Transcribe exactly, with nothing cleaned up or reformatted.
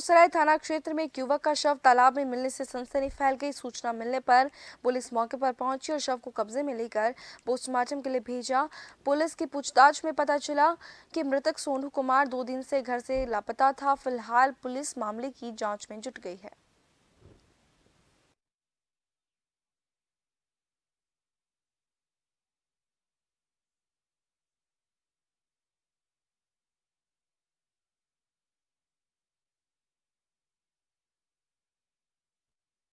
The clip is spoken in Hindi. सराय थाना क्षेत्र में एक युवक का शव तालाब में मिलने से सनसनी फैल गई। सूचना मिलने पर पुलिस मौके पर पहुंची और शव को कब्जे में लेकर पोस्टमार्टम के लिए भेजा। पुलिस की पूछताछ में पता चला कि मृतक सोनू कुमार दो दिन से घर से लापता था। फिलहाल पुलिस मामले की जांच में जुट गई है।